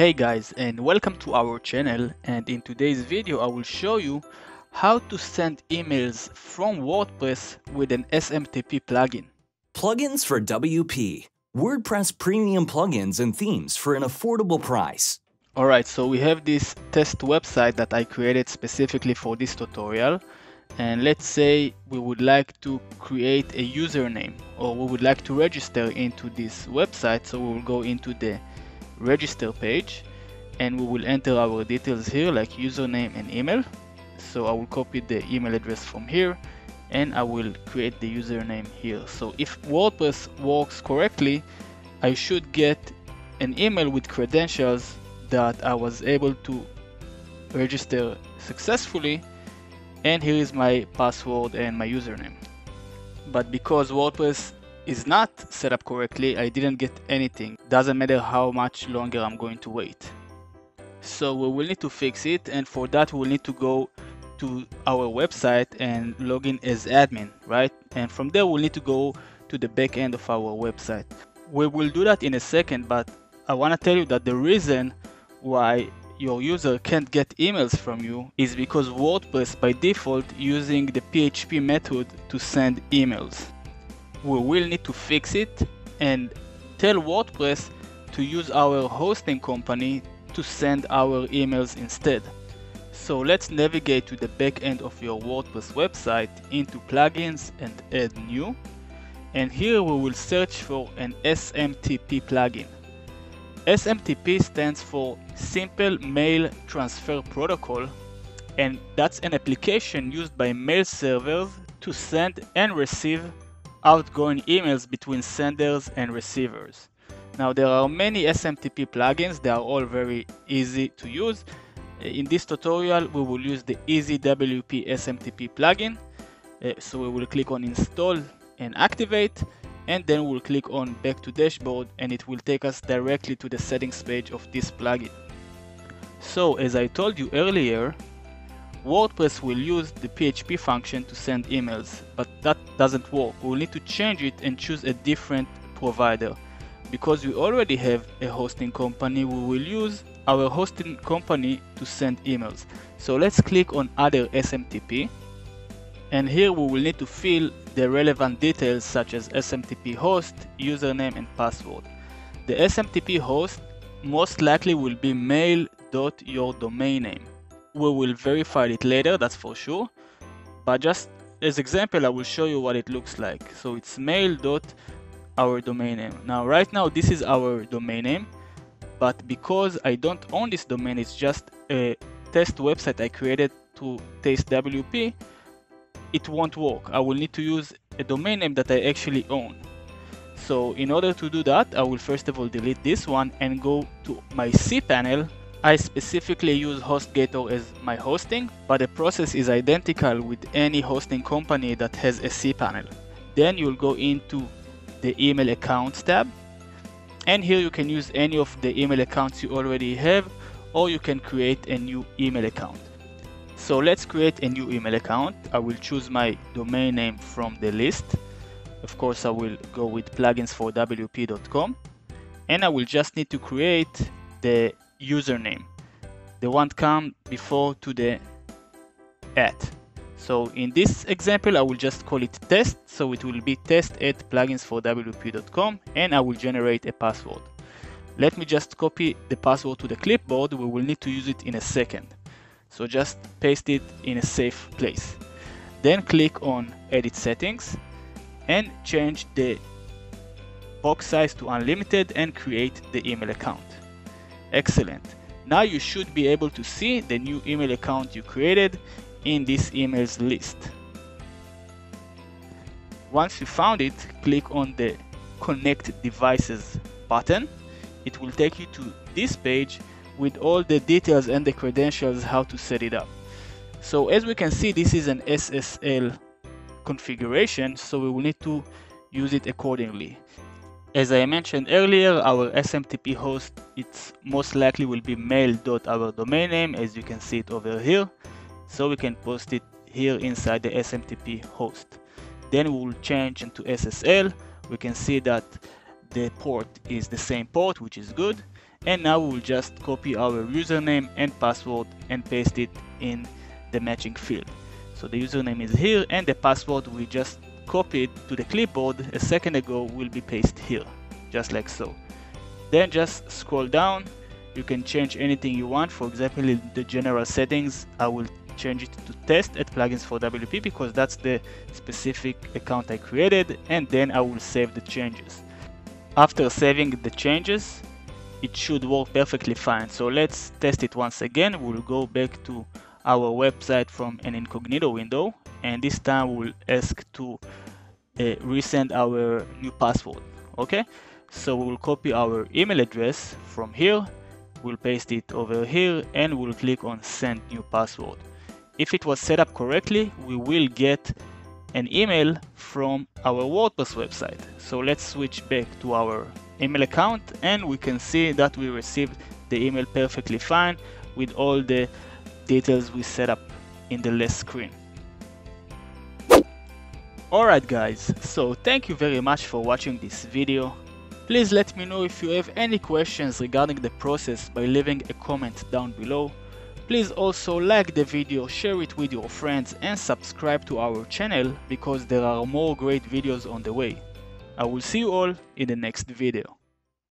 Hey guys, and welcome to our channel, and in today's video I will show you how to send emails from WordPress with an SMTP plugin. Plugins for WP, WordPress premium plugins and themes for an affordable price. Alright, so we have this test website that I created specifically for this tutorial, and let's say we would like to create a username, or we would like to register into this website. So we will go into the register page and we will enter our details here, like username and email. So I will copy the email address from here and I will create the username here. So if WordPress works correctly, I should get an email with credentials that I was able to register successfully, and here is my password and my username. But because WordPress is not set up correctly, I didn't get anything. Doesn't matter how much longer I'm going to wait. So we will need to fix it, and for that we'll need to go to our website and log in as admin, right? And from there we'll need to go to the back end of our website. We will do that in a second, but I want to tell you that the reason why your user can't get emails from you is because WordPress by default using the PHP method to send emails. We will need to fix it and tell WordPress to use our hosting company to send our emails instead. So let's navigate to the back end of your WordPress website into plugins and add new, and here we will search for an SMTP plugin. SMTP stands for Simple Mail Transfer Protocol, and that's an application used by mail servers to send and receive outgoing emails between senders and receivers. Now there are many SMTP plugins, they are all very easy to use. In this tutorial we will use the Easy WP SMTP plugin. So we will click on install and activate, and then we'll click on back to dashboard and it will take us directly to the settings page of this plugin. So as I told you earlier, WordPress will use the PHP function to send emails, but that doesn't work. We'll need to change it and choose a different provider. Because we already have a hosting company, we will use our hosting company to send emails. So let's click on Other SMTP, and here we will need to fill the relevant details such as SMTP host, username and password. The SMTP host most likely will be mail.yourdomainname. We will verify it later, that's for sure, but just as example I will show you what it looks like. So it's mail.ourdomainname. Now right now this is our domain name, but because I don't own this domain, it's just a test website I created to test WP, it won't work. I will need to use a domain name that I actually own. So in order to do that, I will first of all delete this one and go to my cPanel. I specifically use HostGator as my hosting, but the process is identical with any hosting company that has a cPanel. Then you'll go into the email accounts tab, and here you can use any of the email accounts you already have, or you can create a new email account. So let's create a new email account. I will choose my domain name from the list. Of course, I will go with pluginsforwp.com, and I will just need to create the username, the one come before to the at. So in this example I will just call it test, so it will be test@pluginsforwp.com, and I will generate a password. Let me just copy the password to the clipboard, we will need to use it in a second, so just paste it in a safe place. Then click on edit settings and change the box size to unlimited and create the email account. Excellent. Now you should be able to see the new email account you created in this emails list. Once you found it, click on the Connect Devices button. It will take you to this page with all the details and the credentials how to set it up. So as we can see, this is an SSL configuration, so we will need to use it accordingly. As I mentioned earlier, our SMTP host, it's most likely will be mail.ourdomainname, as you can see it over here. So we can post it here inside the SMTP host. Then we will change into SSL. We can see that the port is the same port, which is good. and now we'll just copy our username and password and paste it in the matching field. So the username is here and the password we just copied to the clipboard a second ago will be pasted here, just like so. Then just scroll down, you can change anything you want. For example, in the general settings I will change it to test@pluginsforwp because that's the specific account I created, and then I will save the changes. After saving the changes, it should work perfectly fine. So let's test it once again. We'll go back to our website from an incognito window, and this time we'll ask to resend our new password. Okay, so we'll copy our email address from here, we'll paste it over here, and we'll click on send new password. If it was set up correctly, we will get an email from our WordPress website. So let's switch back to our email account, and we can see that we received the email perfectly fine with all the details we set up in the last screen. Alright guys, so thank you very much for watching this video. Please let me know if you have any questions regarding the process by leaving a comment down below. Please also like the video, share it with your friends, and subscribe to our channel because there are more great videos on the way. I will see you all in the next video.